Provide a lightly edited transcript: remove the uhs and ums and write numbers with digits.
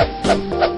اشتركوا.